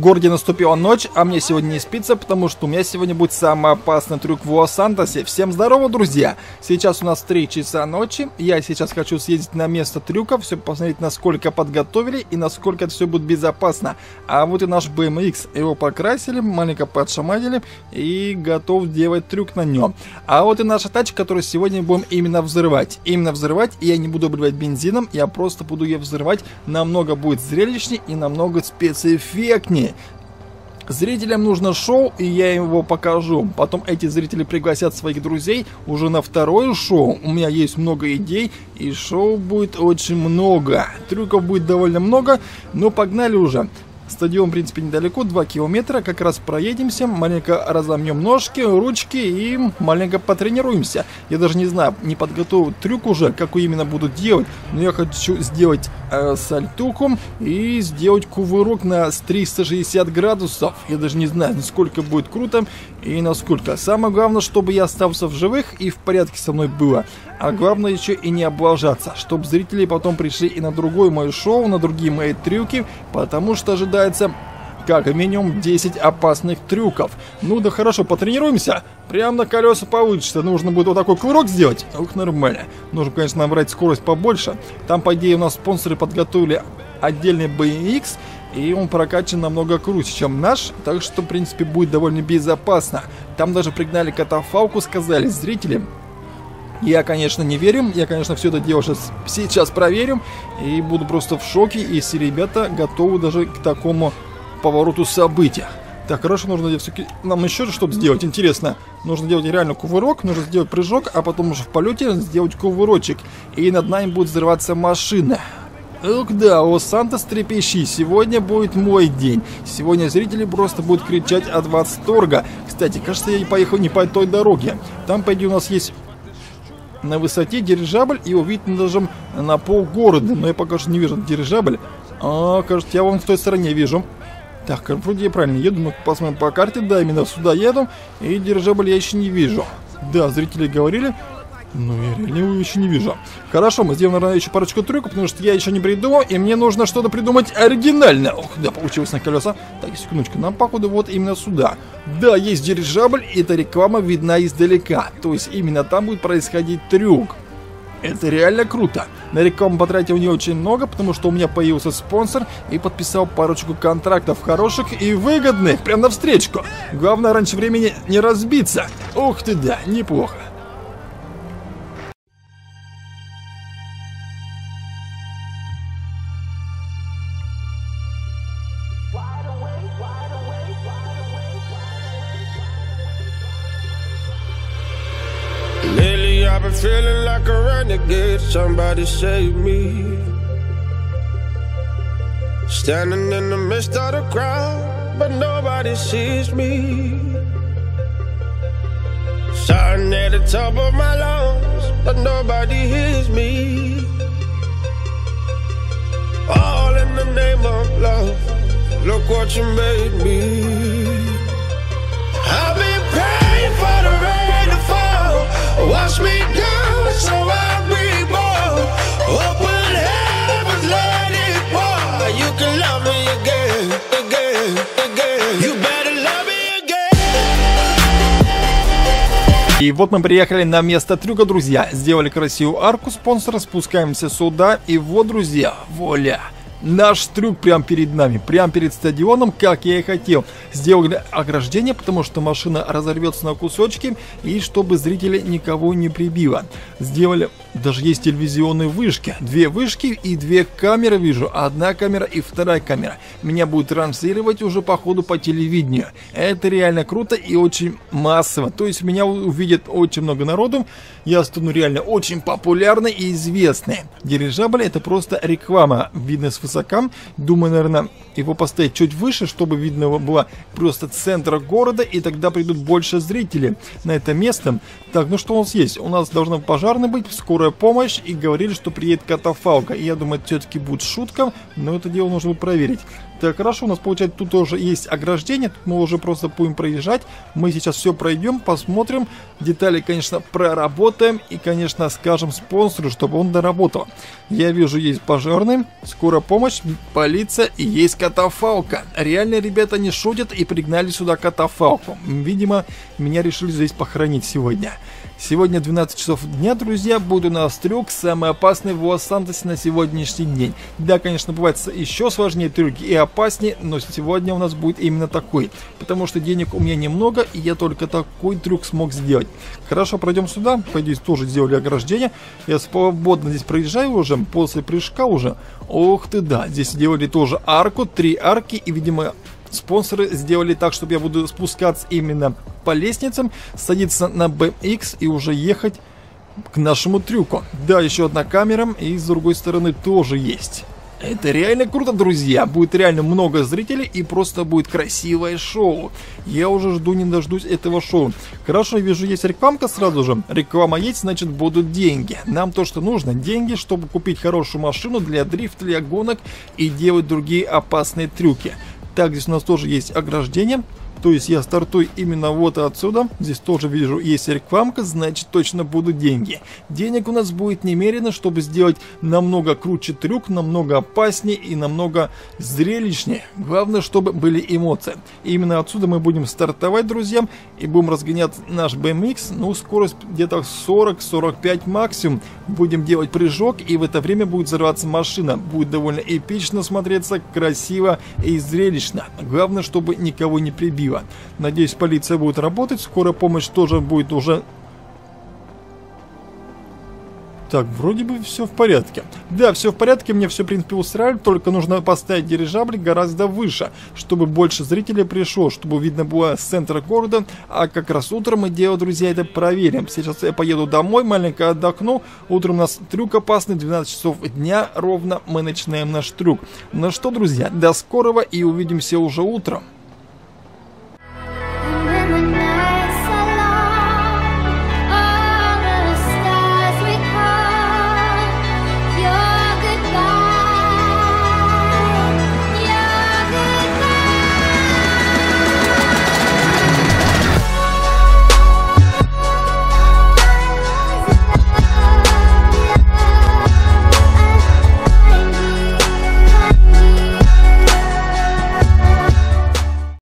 в городе наступила ночь, а мне сегодня не спится, потому что у меня сегодня будет самый опасный трюк в Лос-Сантосе. Всем здорово, друзья! Сейчас у нас 3 часа ночи, я сейчас хочу съездить на место трюка, все посмотреть, насколько подготовили и насколько это все будет безопасно. А вот и наш BMX, его покрасили, маленько подшаманили и готов делать трюк на нем. А вот и наша тачка, которую сегодня будем именно взрывать. Именно взрывать, я не буду обливать бензином, я просто буду ее взрывать, намного будет зрелищней и намного спецэффектнее. Зрителям нужно шоу, и я им его покажу. Потом эти зрители пригласят своих друзей уже на второе шоу. У меня есть много идей, и шоу будет очень много. Трюков будет довольно много, но погнали уже. Стадион, в принципе, недалеко, 2 километра, как раз проедемся, маленько разомнем ножки, ручки и маленько потренируемся. Я даже не знаю, не подготовил трюк уже, какой именно буду делать, но я хочу сделать сальтуху и сделать кувырок на 360 градусов. Я даже не знаю, насколько будет круто и насколько. Самое главное, чтобы я остался в живых и в порядке со мной было. А главное еще и не облажаться, чтобы зрители потом пришли и на другое мое шоу, на другие мои трюки, потому что ожидается как минимум 10 опасных трюков. Ну да хорошо, потренируемся. Прям на колеса получится. Нужно будет вот такой кувырок сделать. Ух, нормально. Нужно, конечно, набрать скорость побольше. Там, по идее, у нас спонсоры подготовили отдельный BMX, и он прокачан намного круче, чем наш, так что, в принципе, будет довольно безопасно. Там даже пригнали катафалку, сказали зрителям. Я, конечно, не верю, я, конечно, все это дело сейчас проверим, и буду просто в шоке, если ребята готовы даже к такому повороту события. Так, хорошо, нужно делать все-таки, нам еще что-то сделать, интересно, нужно делать реально кувырок, нужно сделать прыжок, а потом уже в полете сделать кувырочек, и над нами будет взрываться машина. Эх, да, Лос-Сантос, трепещи, сегодня будет мой день. Сегодня зрители просто будут кричать от восторга. Кстати, кажется, я поехал не по той дороге, там, по идее, у нас есть... На высоте дирижабль, и увидеть даже на пол города. Но я пока что не вижу дирижабль. А, кажется, я вон в той стороне вижу. Так, вроде я правильно еду, но посмотрим по карте. Да, именно сюда еду. И дирижабль я еще не вижу. Да, зрители говорили. Ну, я реально его еще не вижу. Хорошо, мы сделаем, наверное, еще парочку трюков, потому что я еще не придумал, и мне нужно что-то придумать оригинально. Ох, да, получилось на колеса. Так, секундочку, нам, походу, вот именно сюда. Да, есть дирижабль, эта реклама видна издалека. То есть именно там будет происходить трюк. Это реально круто. На рекламу потратил не очень много, потому что у меня появился спонсор и подписал парочку контрактов хороших и выгодных, прям навстречку. Главное, раньше времени не разбиться. Ух ты, да, неплохо. Lately I've been feeling like a renegade, somebody save me. Standing in the midst of the crowd, but nobody sees me. Shouting at the top of my lungs, but nobody hears me. All in the name of love, look what you made me. I've been praying for the rain to fall, wash me down so I'll be reborn. Open heavens, let it pour. You can love me again, again, again. You better. И вот мы приехали на место трюка, друзья. Сделали красивую арку спонсора, спускаемся сюда. И вот, друзья, вуаля. Наш трюк прямо перед нами, прямо перед стадионом, как я и хотел. Сделали ограждение, потому что машина разорвется на кусочки, и чтобы зрители никого не прибило. Сделали, даже есть телевизионные вышки. 2 вышки и 2 камеры вижу. Одна камера и вторая камера. Меня будут транслировать уже по ходу по телевидению. Это реально круто и очень массово. То есть меня увидит очень много народу. Я стану реально очень популярной и известной. Дирижабль — это просто реклама. Видно с высоты. Думаю, наверное, его поставить чуть выше, чтобы видно было просто центр города, и тогда придут больше зрителей на это место. Так, ну что у нас есть? У нас должны пожарные быть, скоро скорая помощь и говорили, что приедет катафалка. И я думаю, это все-таки будет шутка, но это дело нужно проверить. Так, хорошо, у нас получается тут тоже есть ограждение, тут мы уже просто будем проезжать. Мы сейчас все пройдем, посмотрим, детали, конечно, проработаем и, конечно, скажем спонсору, чтобы он доработал. Я вижу, есть пожарный, скорая помощь, полиция и есть катафалка. Реально, ребята не шутят и пригнали сюда катафалку. Видимо, меня решили здесь похоронить сегодня. Сегодня 12 часов дня, друзья, будет у нас трюк, самый опасный в Лос-Сантосе на сегодняшний день. Да, конечно, бывает еще сложнее трюки и опаснее, но сегодня у нас будет именно такой, потому что денег у меня немного, и я только такой трюк смог сделать. Хорошо, пройдем сюда, пойду, тоже сделали ограждение, я свободно здесь проезжаю уже, после прыжка уже. Ох ты да, здесь сделали тоже арку, 3 арки, и, видимо, спонсоры сделали так, чтобы я буду спускаться именно по лестницам, садиться на BMX и уже ехать к нашему трюку. Да, еще одна камера, и с другой стороны тоже есть. Это реально круто, друзья. Будет реально много зрителей и просто будет красивое шоу. Я уже жду не дождусь этого шоу. Хорошо, я вижу, есть рекламка сразу же. Реклама есть, значит, будут деньги. Нам то, что нужно. Деньги, чтобы купить хорошую машину для дрифта, для гонок и делать другие опасные трюки. Так, здесь у нас тоже есть ограждение. То есть я стартую именно вот отсюда. Здесь тоже вижу, есть рекламка, значит точно будут деньги. Денег у нас будет немерено, чтобы сделать намного круче трюк, намного опаснее и намного зрелищнее. Главное, чтобы были эмоции. И именно отсюда мы будем стартовать, друзья, и будем разгонять наш BMX. Ну, скорость где-то 40-45 максимум. Будем делать прыжок, и в это время будет взрываться машина. Будет довольно эпично смотреться, красиво и зрелищно. Главное, чтобы никого не прибило. Надеюсь, полиция будет работать, скорая помощь тоже будет уже... Так, вроде бы все в порядке. Да, все в порядке, мне все, в принципе, устраивает, только нужно поставить дирижабль гораздо выше, чтобы больше зрителей пришло, чтобы видно было с центра города, а как раз утром мы дело, друзья, это проверим. Сейчас я поеду домой, маленько отдохну, утром у нас трюк опасный, 12 часов дня ровно мы начинаем наш трюк. Ну что, друзья, до скорого и увидимся уже утром.